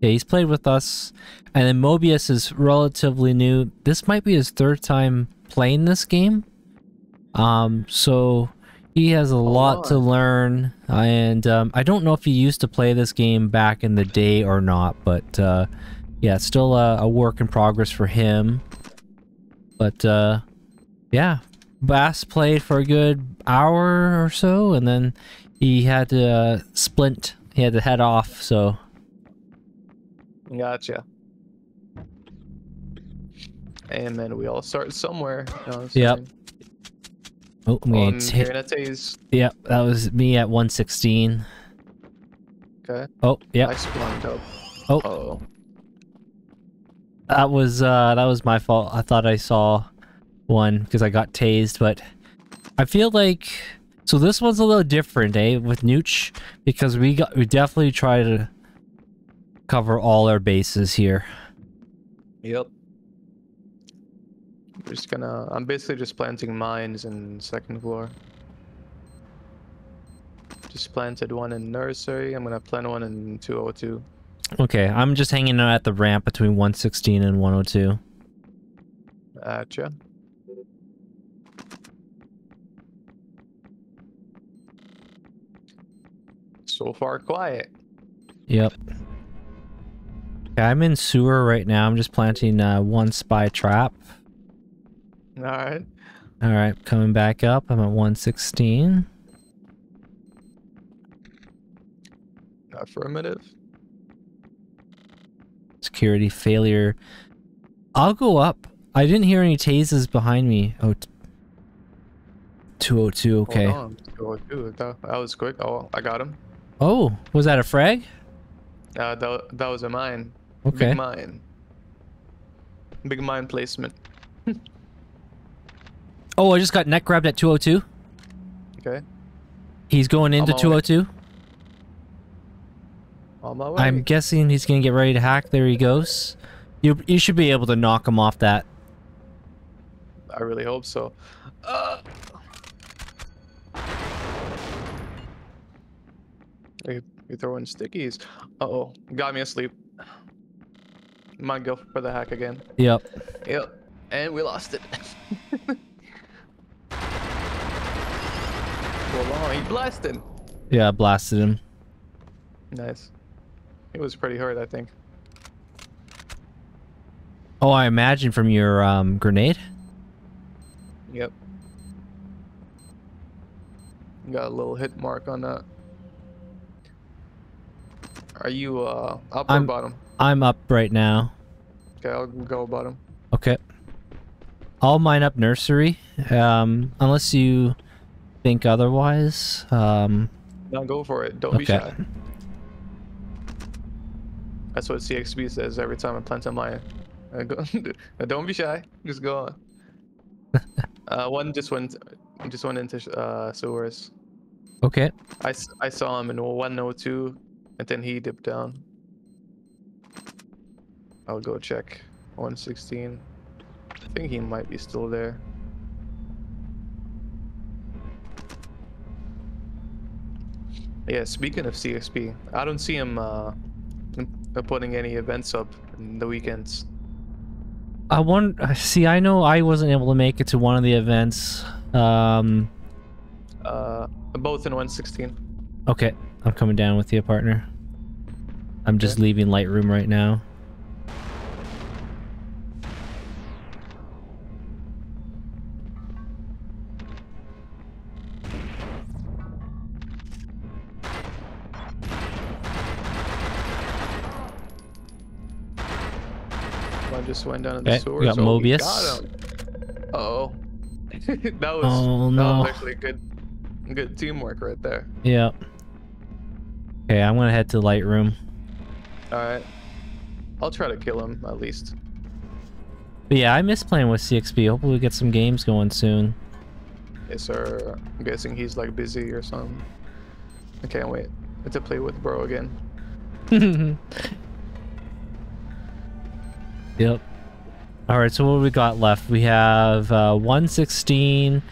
Yeah, he's played with us. And then Mobius is relatively new. This might be his third time playing this game. So he has a lot to learn. And I don't know if he used to play this game back in the day or not, but yeah, it's still a work in progress for him. But yeah, Bass played for a good hour or so, and then he had to splint. He had to head off, so... Gotcha. And then we all start somewhere. No, yep. Oh, I'm going to hit. Yep, that was me at 116. Okay. Oh, yeah. I splunked up. Oh. Uh-oh. That was my fault. I thought I saw one because I got tased, but I feel like so this one's a little different, eh? With Nooch, because we definitely try to cover all our bases here. Yep. I'm basically just planting mines in second floor. Just planted one in nursery. I'm gonna plant one in 202. Okay, I'm just hanging out at the ramp between 116 and 102. Gotcha. So far, quiet. Yep. Okay, I'm in sewer right now. I'm just planting one spy trap. Alright. Alright, coming back up. I'm at 116. Affirmative. Security failure. I'll go up. I didn't hear any tases behind me. Oh, 202. Okay. Hold on. 202. That was quick. Oh, I got him. Oh, was that a frag? That was a mine. Okay. Big mine. Big mine placement. Oh, I just got neck grabbed at 202. Okay. He's going into 202. I'm guessing he's gonna get ready to hack. There he goes. You should be able to knock him off that. I really hope so. You're throwing stickies. Uh-oh. Got me asleep. Might go for the hack again. Yep. Yep. And we lost it. Hold on. He blasted him. Yeah, I blasted him. Nice. It was pretty hard, I think. Oh, I imagine from your grenade? Yep. Got a little hit mark on that. Are you up or bottom? I'm up right now. Okay, I'll go bottom. Okay. I'll mine up nursery. Unless you think otherwise. No, go for it. Don't be shy. That's what CXB says every time I plant a mine. Don't be shy. Just go on. One just went into sewers. Okay. I saw him in 102, and then he dipped down. I'll go check 116. I think he might be still there. Yeah. Speaking of CXB, I don't see him. Putting any events up in the weekends. I know I wasn't able to make it to one of the events. Both in 116. Okay, I'm coming down with you, partner. I'm just leaving Lightroom right now. Just went down in the sewer. We got Mobius. Got uh-oh. That was actually good teamwork right there. Yeah. Okay, I'm gonna head to the Lightroom. Alright. I'll try to kill him, at least. But yeah, I miss playing with CXB. Hopefully we get some games going soon. Yes, sir. I'm guessing he's, like, busy or something. I can't wait to play with bro again. Yep. Alright, so what do we got left? We have 116.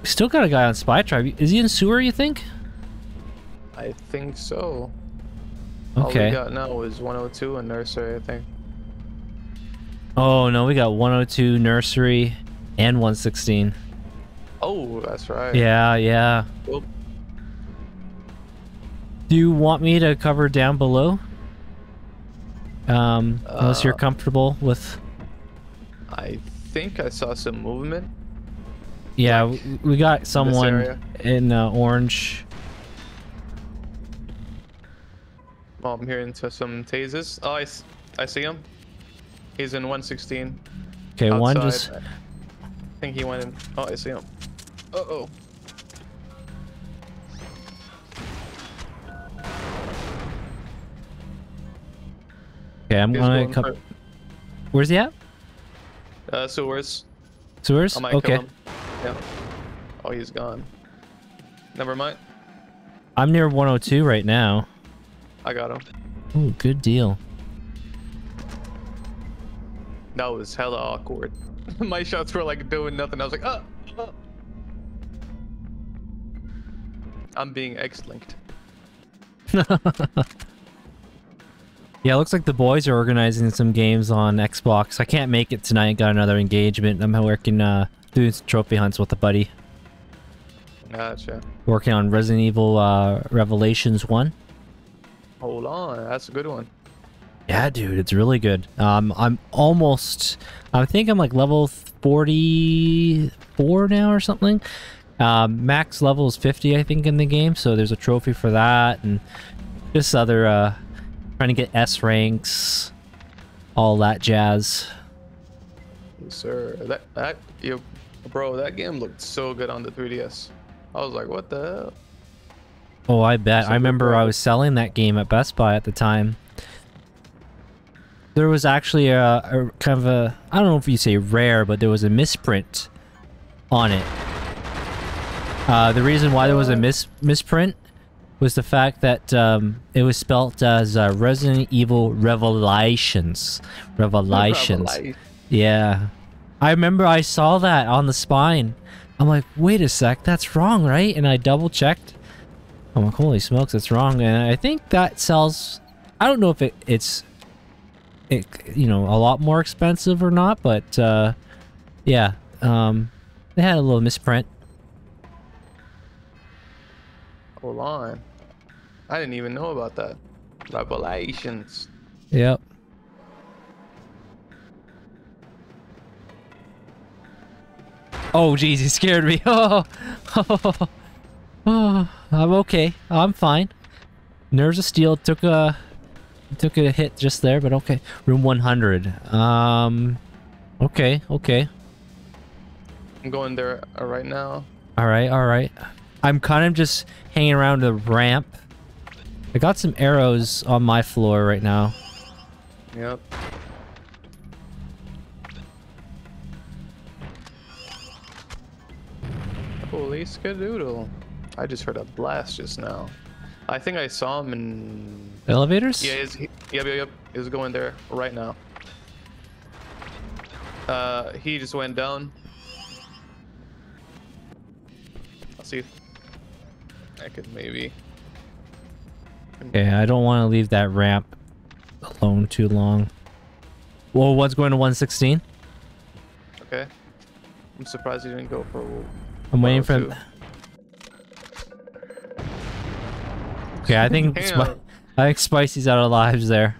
We still got a guy on Spy Tribe. Is he in sewer, you think? I think so. Okay. All we got now is 102 and nursery, I think. Oh, no, we got 102, nursery, and 116. Oh, that's right. Yeah, yeah. Oop. Do you want me to cover down below? Unless you're comfortable with... I think I saw some movement. Yeah, like, we got someone in orange. Oh, I'm hearing some tasers. Oh, I see him. He's in 116. Okay, outside. One just... I think he went in. Oh, I see him. Uh-oh. Okay, I'm gonna come. Where's he at? Sewers. Sewers? I might kill him. Yeah. Oh, he's gone. Never mind. I'm near 102 right now. I got him. Ooh, good deal. That was hella awkward. My shots were like doing nothing. I was like, oh, oh. I'm being X-linked. Yeah, it looks like the boys are organizing some games on Xbox. I can't make it tonight. Got another engagement. I'm working, doing some trophy hunts with a buddy. Gotcha. Working on Resident Evil Revelations 1. Hold on, that's a good one. Yeah, dude, it's really good. I'm almost... I think I'm like level 44 now or something. Max level is 50, I think, in the game. So there's a trophy for that and just other... trying to get S ranks, all that jazz. Yes, sir, bro, that game looked so good on the 3DS. I was like, what the hell? Oh, I bet. I remember I was selling that game at Best Buy at the time. There was actually a kind of a, I don't know if you say rare, but there was a misprint on it. The reason why there was a misprint was the fact that it was spelt as Resident Evil Revelations. Yeah. I remember I saw that on the spine. I'm like, wait a sec, that's wrong, right? And I double checked. I'm like, holy smokes, that's wrong. And I think that sells, I don't know if it's you know, a lot more expensive or not, but yeah, they had a little misprint. Hold on. I didn't even know about that. Revelations. Yep. Oh, jeez, he scared me. Oh. Oh, I'm okay. I'm fine. Nerves of steel took a hit just there, but okay. Room 100. Okay, okay. I'm going there right now. All right, all right. I'm kind of just hanging around the ramp. I got some arrows on my floor right now. Yep. Holy skadoodle. I just heard a blast just now. I think I saw him in... Elevators? Yeah, yep. He was going there right now. He just went down. I'll see if I could maybe... Okay, I don't want to leave that ramp alone too long. Whoa, one's going to 116. Okay. I'm surprised you didn't go for... I'm waiting for... Okay, I think Spicy's out of lives there.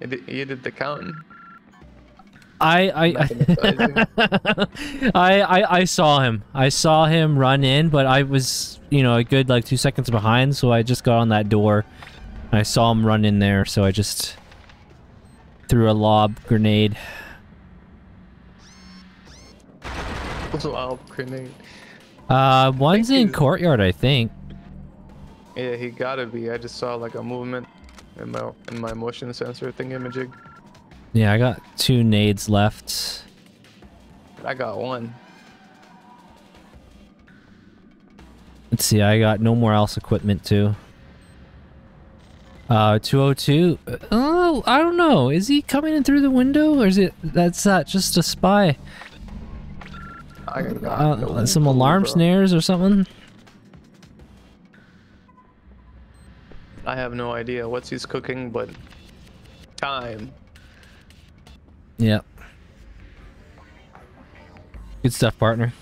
You did the counting. I saw him. I saw him run in, but I was, you know, a good like 2 seconds behind, so I just got on that door. And I saw him run in there, so I just threw a lob grenade. Lob grenade. One's in courtyard, I think. Yeah, he gotta be. I just saw like a movement in my motion sensor thing imaging. Yeah, I got two nades left. I got one. Let's see, I got no more else equipment too. 202. Oh, I don't know. Is he coming in through the window or is it just a spy? I got some alarm snares or something. I have no idea what he's cooking, but time. Yeah. Good stuff, partner.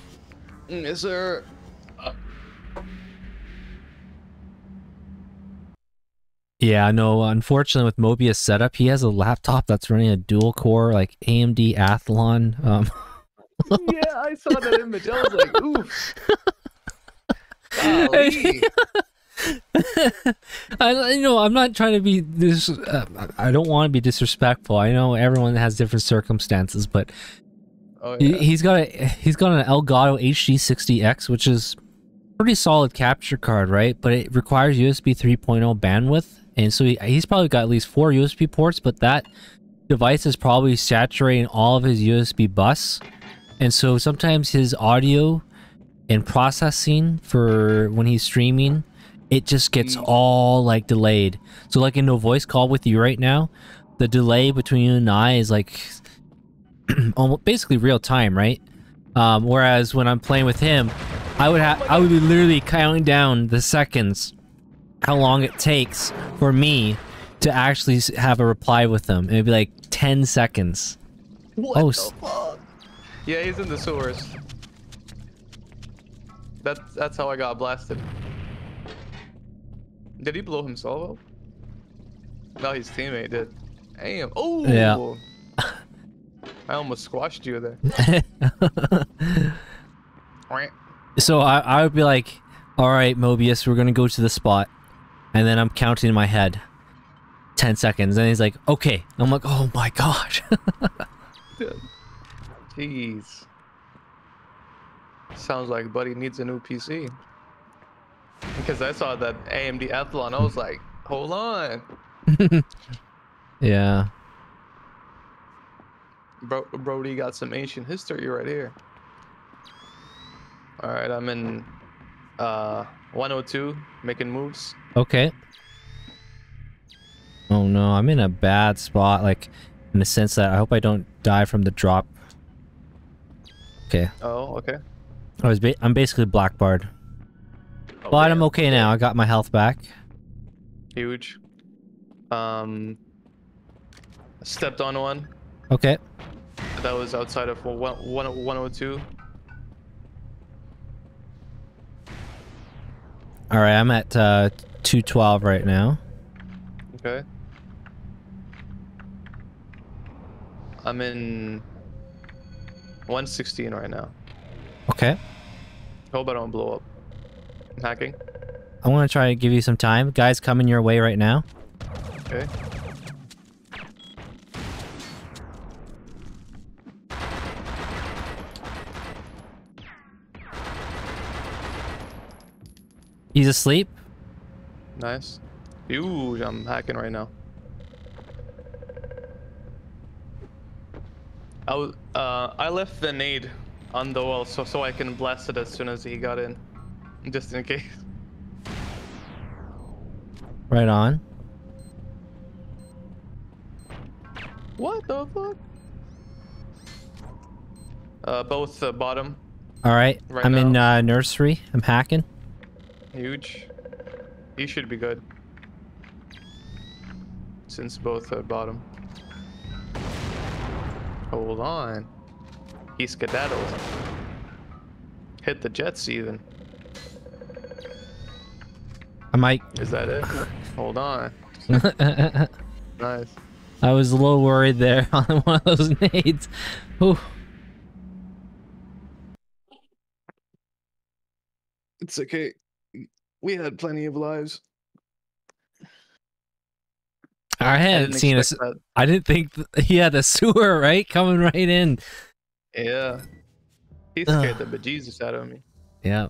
Yes, sir. Yeah, no, unfortunately with Mobius setup, he has a laptop that's running a dual core, like AMD Athlon. Yeah, I saw that image. I was like, ooh. You know, I'm not trying to be this. I don't want to be disrespectful. I know everyone has different circumstances, but oh, yeah. he's got an Elgato HD60X, which is pretty solid capture card, right? But it requires USB 3.0 bandwidth. And so he's probably got at least 4 USB ports, but that device is probably saturating all of his USB bus. And so sometimes his audio and processing for when he's streaming, it just gets all like delayed. So like in the voice call with you right now, the delay between you and I is like almost basically real time, right? Whereas when I'm playing with him, I would be literally counting down the seconds, how long it takes for me to actually have a reply with them. It'd be like 10 seconds. What the fuck? Yeah, he's in the sewers. That's how I got blasted. Did he blow himself up? No, his teammate did. Damn. Oh. Yeah. I almost squashed you there. So I would be like, all right, Mobius, we're gonna go to the spot. And then I'm counting in my head. 10 seconds. And he's like, okay. I'm like, oh my gosh. Jeez. Sounds like buddy needs a new PC. Because I saw that AMD Athlon, I was like, hold on. Yeah. Brody got some ancient history right here. All right, I'm in 102, making moves. Okay. Oh no, I'm in a bad spot, like in the sense that I hope I don't die from the drop. Okay. Oh, okay. I'm basically Blackbeard. Oh, but yeah. I'm okay now. I got my health back. Huge. Stepped on one. Okay. That was outside of 102. All right, I'm at 212 right now. Okay. I'm in 116 right now. Okay. Hope I don't blow up. Hacking. I want to try to give you some time. Guys coming your way right now. Okay. He's asleep. Nice. Huge. I'm hacking right now. I left the nade on the wall so I can blast it as soon as he got in, just in case. Right on. What the fuck? Both bottom. All right. Right I'm now. In nursery. I'm hacking. Huge. He should be good. Since both are bottom. Hold on. He skedaddles. Hit the jets even. I might. Is that it? Hold on. Nice. I was a little worried there on one of those nades. Ooh. It's okay. We had plenty of lives. I hadn't seen us. I didn't think. Yeah, the sewer, right? Coming right in. Yeah. He scared the bejesus out of me. Yeah.